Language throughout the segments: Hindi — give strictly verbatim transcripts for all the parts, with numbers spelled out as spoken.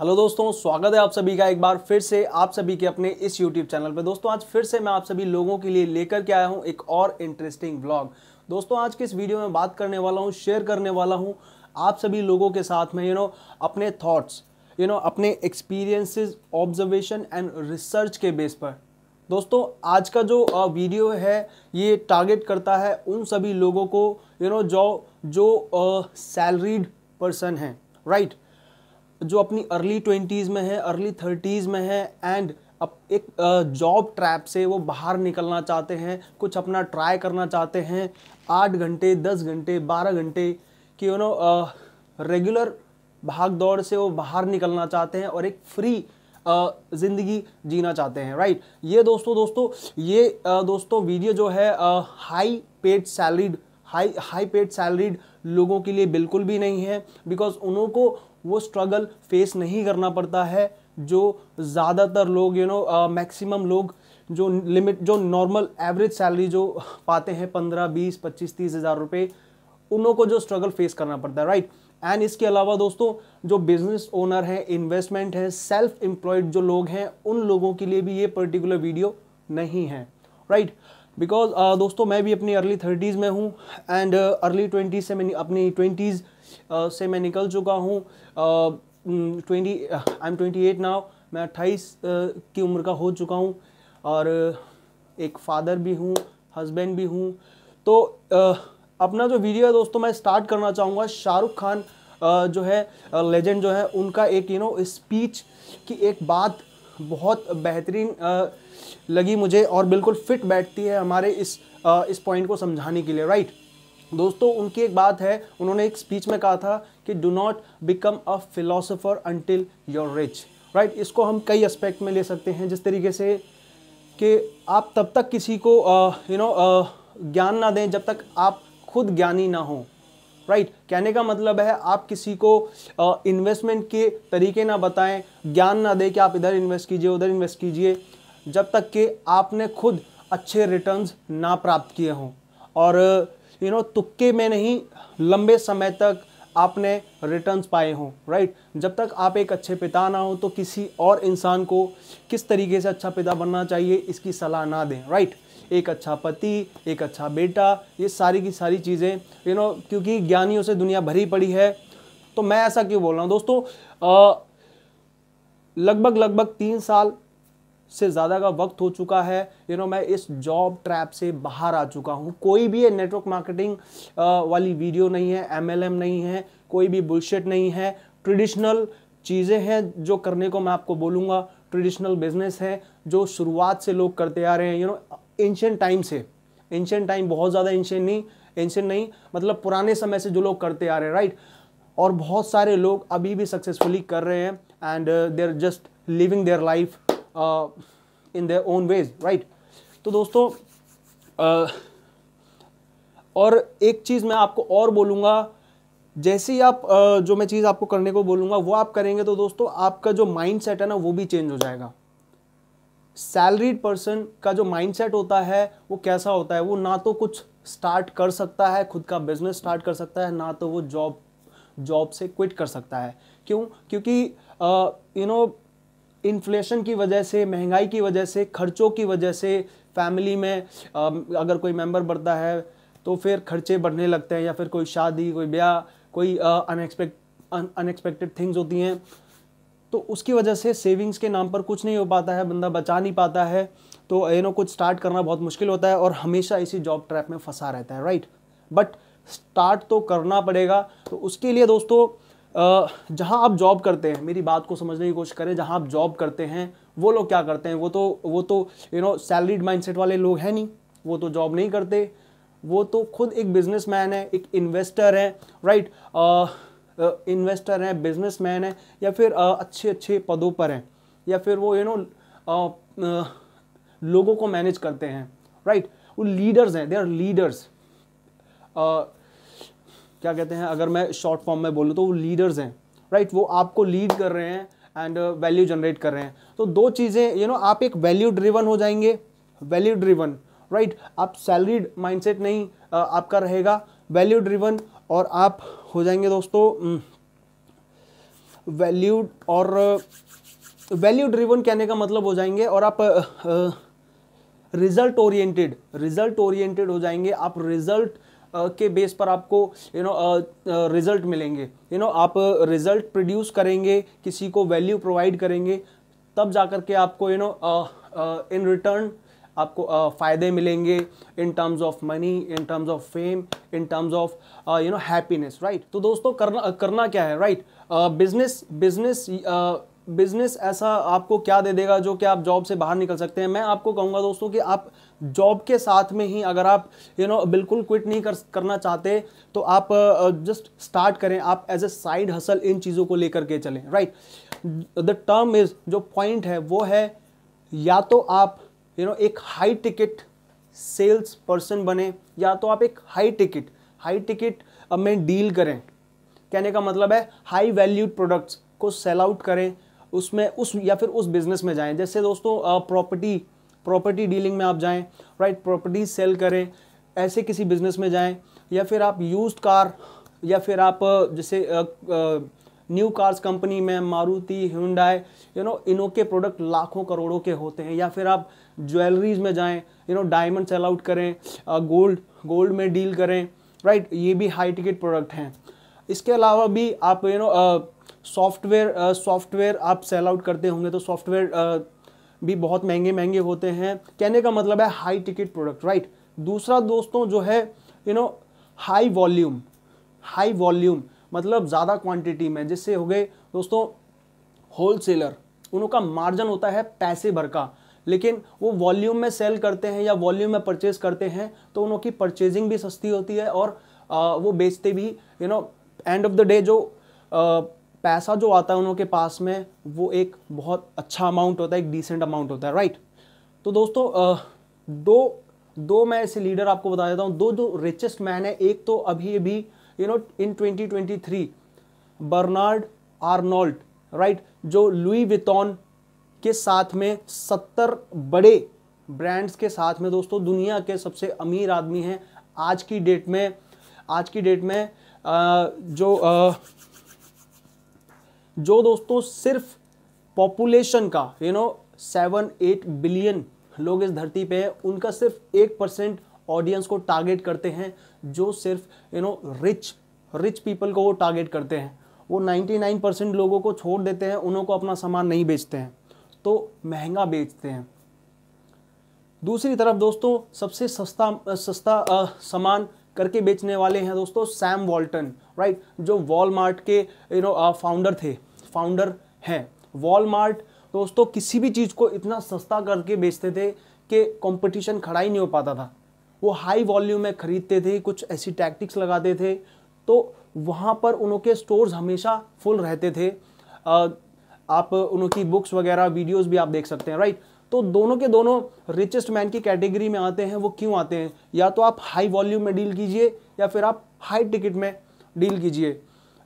हेलो दोस्तों, स्वागत है आप सभी का एक बार फिर से आप सभी के अपने इस यूट्यूब चैनल पे। दोस्तों आज फिर से मैं आप सभी लोगों के लिए लेकर के आया हूँ एक और इंटरेस्टिंग व्लॉग। दोस्तों आज के इस वीडियो में बात करने वाला हूँ, शेयर करने वाला हूँ आप सभी लोगों के साथ में यू नो अपने थॉट्स, यू नो अपने एक्सपीरियंसेस, ऑब्जर्वेशन एंड रिसर्च के बेस पर। दोस्तों आज का जो वीडियो है ये टारगेट करता है उन सभी लोगों को यू नो जो जो सैलरीड पर्सन हैं, राइट, जो अपनी अर्ली ट्वेंटीज़ में है, अर्ली थर्टीज़ में है एंड अब एक जॉब ट्रैप से वो बाहर निकलना चाहते हैं, कुछ अपना ट्राई करना चाहते हैं। आठ घंटे, दस घंटे, बारह घंटे की यू नो रेगुलर भाग दौड़ से वो बाहर निकलना चाहते हैं और एक फ्री ज़िंदगी जीना चाहते हैं, राइट। ये दोस्तों दोस्तों ये आ, दोस्तों वीडियो जो है high paid salaried high high paid salaried लोगों के लिए बिल्कुल भी नहीं है, बिकॉज उनको वो स्ट्रगल फेस नहीं करना पड़ता है जो ज़्यादातर लोग यू नो मैक्सिमम लोग जो लिमिट जो नॉर्मल एवरेज सैलरी जो पाते हैं पंद्रह बीस पच्चीस तीस हज़ार रुपये, उनको जो स्ट्रगल फेस करना पड़ता है, राइट। एंड इसके अलावा दोस्तों जो बिजनेस ओनर हैं, इन्वेस्टमेंट है, सेल्फ एम्प्लॉयड जो लोग हैं, उन लोगों के लिए भी ये पर्टिकुलर वीडियो नहीं है, राइट। बिकॉज uh, दोस्तों मैं भी अपनी अर्ली थर्टीज़ में हूँ एंड अर्ली ट्वेंटीज़ से मैं अपनी ट्वेंटीज़ uh, से मैं निकल चुका हूँ। Twenty I am twenty eight now, मैं अट्ठाईस uh, की उम्र का हो चुका हूँ और uh, एक फादर भी हूँ, हस्बैंड भी हूँ। तो uh, अपना जो वीडियो है दोस्तों मैं स्टार्ट करना चाहूँगा शाहरुख खान uh, जो है लेजेंड uh, जो है उनका एक यू नो स्पीच की एक बात बहुत बेहतरीन uh, लगी मुझे और बिल्कुल फिट बैठती है हमारे इस आ, इस पॉइंट को समझाने के लिए, राइट। दोस्तों उनकी एक बात है, उन्होंने एक स्पीच में कहा था कि do not become a philosopher until your rich, right. इसको हम कई एस्पेक्ट में ले सकते हैं, जिस तरीके से कि आप तब तक किसी को यू नो ज्ञान ना दें जब तक आप खुद ज्ञानी ना हो, राइट। कहने का मतलब है आप किसी को इन्वेस्टमेंट के तरीके ना बताएं, ज्ञान ना दें कि आप इधर इन्वेस्ट कीजिए उधर इन्वेस्ट कीजिए जब तक कि आपने खुद अच्छे रिटर्न्स ना प्राप्त किए हों और यू नो तुक्के में नहीं लंबे समय तक आपने रिटर्न्स पाए हों, राइट। जब तक आप एक अच्छे पिता ना हो तो किसी और इंसान को किस तरीके से अच्छा पिता बनना चाहिए इसकी सलाह ना दें, राइट। एक अच्छा पति, एक अच्छा बेटा, ये सारी की सारी चीज़ें यू नो क्योंकि ज्ञानियों से दुनिया भरी पड़ी है। तो मैं ऐसा क्यों बोल रहा हूँ दोस्तों, लगभग लगभग तीन साल से ज़्यादा का वक्त हो चुका है यू नो मैं इस जॉब ट्रैप से बाहर आ चुका हूँ। कोई भी ये नेटवर्क मार्केटिंग वाली वीडियो नहीं है, एमएलएम नहीं है, कोई भी बुलशिट नहीं है। ट्रेडिशनल चीज़ें हैं जो करने को मैं आपको बोलूँगा, ट्रेडिशनल बिजनेस है जो शुरुआत से लोग करते आ रहे हैं यू नो एंशिएंट टाइम से। एंशिएंट टाइम बहुत ज़्यादा एंशिएंट नहीं एंशिएंट नहीं मतलब पुराने समय से जो लोग करते आ रहे हैं, राइट। और बहुत सारे लोग अभी भी सक्सेसफुली कर रहे हैं and they are just living their life in their own ways, right. तो दोस्तों uh, और एक चीज़ मैं आपको और बोलूँगा, जैसे ही आप uh, जो मैं चीज़ आपको करने को बोलूँगा वो आप करेंगे तो दोस्तों आपका जो माइंड सेट है ना वो भी चेंज हो जाएगा। सैलरीड पर्सन का जो माइंड सेट होता है वो कैसा होता है, वो ना तो कुछ स्टार्ट कर सकता है, खुद का बिजनेस स्टार्ट कर सकता है, ना तो वो जॉब जॉब से क्विट कर सकता है। क्यों? क्योंकि यू नो इन्फ्लेशन की वजह से, महंगाई की वजह से, खर्चों की वजह से फैमिली में अगर कोई मेंबर बढ़ता है तो फिर खर्चे बढ़ने लगते हैं, या फिर कोई शादी, कोई ब्याह, कोई अनएक्सपेक्ट अनएक्सपेक्टेड थिंग्स होती हैं, तो उसकी वजह से सेविंग्स के नाम पर कुछ नहीं हो पाता है, बंदा बचा नहीं पाता है। तो यू नो कुछ स्टार्ट करना बहुत मुश्किल होता है और हमेशा इसी जॉब ट्रैप में फंसा रहता है, राइट। बट स्टार्ट तो करना पड़ेगा। तो उसके लिए दोस्तों Uh, जहाँ आप जॉब करते हैं, मेरी बात को समझने की कोशिश करें, जहाँ आप जॉब करते हैं वो लोग क्या करते हैं, वो तो वो तो यू नो सैलरीड माइंडसेट वाले लोग हैं नहीं, वो तो जॉब नहीं करते, वो तो खुद एक बिजनेसमैन है, एक इन्वेस्टर है, राइट। इन्वेस्टर हैं, बिजनेसमैन है, या फिर uh, अच्छे अच्छे पदों पर हैं, या फिर वो you you know know, uh, uh, लोगों को मैनेज करते हैं, राइट। वो लीडर्स हैं, दे आर लीडर्स, क्या कहते हैं अगर मैं शॉर्ट फॉर्म में बोलूँ तो वो लीडर्स हैं, राइट। वो आपको लीड कर रहे हैं एंड वैल्यू जनरेट कर रहे हैं। तो दो चीज़ें यू नो आप एक वैल्यू ड्रिवन हो जाएंगे, वैल्यू ड्रिवन, राइट। आप सैलरीड माइंडसेट नहीं आ, आपका रहेगा वैल्यू ड्रिवन और आप हो जाएंगे दोस्तों वैल्यूड और वैल्यू ड्रिवन कहने का मतलब हो जाएंगे और आप रिजल्ट ओरिएंटेड रिजल्ट ओरिएंटेड हो जाएंगे। आप रिजल्ट के बेस पर आपको यू नो रिजल्ट मिलेंगे, यू नो आप रिजल्ट प्रोड्यूस करेंगे, किसी को वैल्यू प्रोवाइड करेंगे, तब जाकर के आपको यू नो इन रिटर्न आपको uh, फ़ायदे मिलेंगे in terms of money, in terms of fame, in terms of you know happiness, right. तो दोस्तों करना करना क्या है, राइट? बिजनेस बिजनेस बिजनेस ऐसा आपको क्या दे देगा जो कि आप जॉब से बाहर निकल सकते हैं? मैं आपको कहूँगा दोस्तों कि आप जॉब के साथ में ही अगर आप यू नो बिल्कुल क्विट नहीं कर करना चाहते तो आप जस्ट स्टार्ट करें, आप एज ए साइड हसल इन चीज़ों को लेकर के चलें, राइट। द टर्म इज़, जो पॉइंट है वो है, या तो आप यू you नो know, एक हाई टिकट सेल्स पर्सन बने, या तो आप एक हाई टिकट हाई टिकट में डील करें। कहने का मतलब है हाई वैल्यूड प्रोडक्ट्स को सेल आउट करें, उसमें उस या फिर उस बिज़नेस में जाएं। जैसे दोस्तों प्रॉपर्टी प्रॉपर्टी डीलिंग में आप जाएं, राइट, प्रॉपर्टी सेल करें, ऐसे किसी बिज़नेस में जाएं, या फिर आप यूज्ड कार, या फिर आप जैसे आ, आ, न्यू कार्स कंपनी में मारुति, हुंडई, यू नो इनो के प्रोडक्ट लाखों करोड़ों के होते हैं। या फिर आप ज्वेलरीज में जाएं, you know diamond sell out करें, गोल्ड गोल्ड में डील करें, राइट, ये भी हाई टिकट प्रोडक्ट हैं। इसके अलावा भी आप यू नो सॉफ्टवेयर सॉफ्टवेयर आप सेल आउट करते होंगे, तो सॉफ्टवेयर भी बहुत महंगे महंगे होते हैं। कहने का मतलब है हाई टिकट प्रोडक्ट, राइट। दूसरा दोस्तों जो है you know high volume high volume मतलब ज़्यादा क्वांटिटी में, जिससे हो गए दोस्तों होलसेलर, उनका मार्जिन होता है पैसे भर का, लेकिन वो वॉल्यूम में सेल करते हैं या वॉल्यूम में परचेज़ करते हैं, तो उनकी परचेजिंग भी सस्ती होती है और आ, वो बेचते भी, you know end of the day जो आ, पैसा जो आता है उनके पास में वो एक बहुत अच्छा अमाउंट होता है, एक डिसेंट अमाउंट होता है, राइट। तो दोस्तों आ, दो दो मैं ऐसे लीडर आपको बता देता हूँ, दो जो रिचेस्ट मैन है। एक तो अभी अभी you know in twenty twenty three Bernard Arnault, right, जो लुई विटोन के साथ में सत्तर बड़े ब्रांड्स के साथ में दोस्तों दुनिया के सबसे अमीर आदमी हैं आज की डेट में। आज की डेट में आ, जो आ, जो दोस्तों सिर्फ पॉपुलेशन का you know seven eight billion लोग इस धरती पे हैं, उनका सिर्फ एक परसेंट ऑडियंस को टारगेट करते हैं, जो सिर्फ you know rich rich people को वो टारगेट करते हैं। वो निन्यानवे परसेंट लोगों को छोड़ देते हैं, उन्हों को अपना सामान नहीं बेचते हैं, तो महंगा बेचते हैं। दूसरी तरफ दोस्तों सबसे सस्ता सस्ता आ, सामान करके बेचने वाले हैं दोस्तों सैम वॉल्टन, राइट, जो वॉलमार्ट के यू नो फाउंडर थे फाउंडर हैं। वॉलमार्ट दोस्तों किसी भी चीज़ को इतना सस्ता करके बेचते थे कि कॉम्पिटिशन खड़ा ही नहीं हो पाता था। वो हाई वॉल्यूम में ख़रीदते थे, कुछ ऐसी टैक्टिक्स लगाते थे तो वहाँ पर उनके स्टोर्स हमेशा फुल रहते थे। आ, आप उनकी बुक्स वगैरह वीडियोस भी आप देख सकते हैं, राइट। तो दोनों के दोनों रिचेस्ट मैन की कैटेगरी में आते हैं। वो क्यों आते हैं? या तो आप हाई वॉल्यूम में डील कीजिए या फिर आप हाई टिकट में डील कीजिए।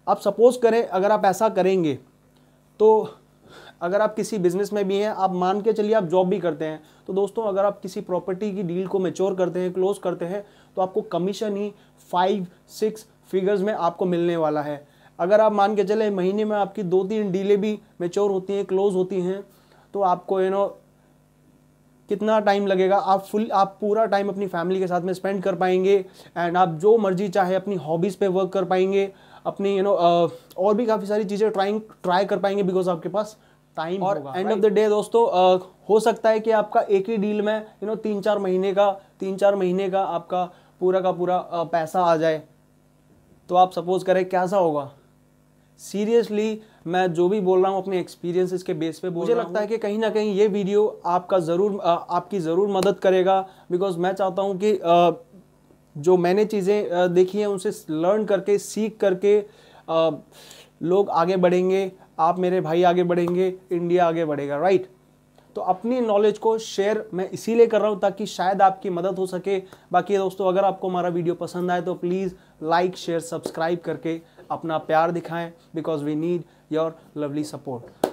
आप सपोज़ करें, अगर आप ऐसा करेंगे तो अगर आप किसी बिज़नेस में भी हैं, आप मान के चलिए आप जॉब भी करते हैं, तो दोस्तों अगर आप किसी प्रॉपर्टी की डील को मैच्योर करते हैं, क्लोज करते हैं, तो आपको कमीशन ही फाइव सिक्स फिगर्स में आपको मिलने वाला है। अगर आप मान के चले महीने में आपकी दो तीन डीलें भी मैच्योर होती हैं, क्लोज होती हैं, तो आपको यू नो कितना टाइम लगेगा, आप फुल आप पूरा टाइम अपनी फैमिली के साथ में स्पेंड कर पाएंगे, एंड आप जो मर्जी चाहे अपनी हॉबीज़ पे वर्क कर पाएंगे, अपनी यू नो और भी काफ़ी सारी चीज़ें ट्राइंग ट्राई कर पाएंगे, बिकॉज आपके पास टाइम होगा। एंड ऑफ द डे दोस्तों uh, हो सकता है कि आपका एक ही डील में यू नो तीन चार महीने का तीन चार महीने का आपका पूरा का पूरा uh, पैसा आ जाए, तो आप सपोज़ करें कैसा होगा। सीरियसली मैं जो भी बोल रहा हूँ अपने एक्सपीरियंसेस के बेस पे बोल मुझे रहा लगता है कि कहीं ना कहीं ये वीडियो आपका ज़रूर आपकी ज़रूर मदद करेगा, बिकॉज मैं चाहता हूँ कि आ, जो मैंने चीज़ें देखी हैं उनसे लर्न करके, सीख करके आ, लोग आगे बढ़ेंगे, आप मेरे भाई आगे बढ़ेंगे, इंडिया आगे बढ़ेगा, राइट। तो अपनी नॉलेज को शेयर मैं इसीलिए कर रहा हूँ ताकि शायद आपकी मदद हो सके। बाकी दोस्तों अगर आपको हमारा वीडियो पसंद आए तो प्लीज़ लाइक शेयर सब्सक्राइब करके अपना प्यार दिखाएं, because we need your lovely support.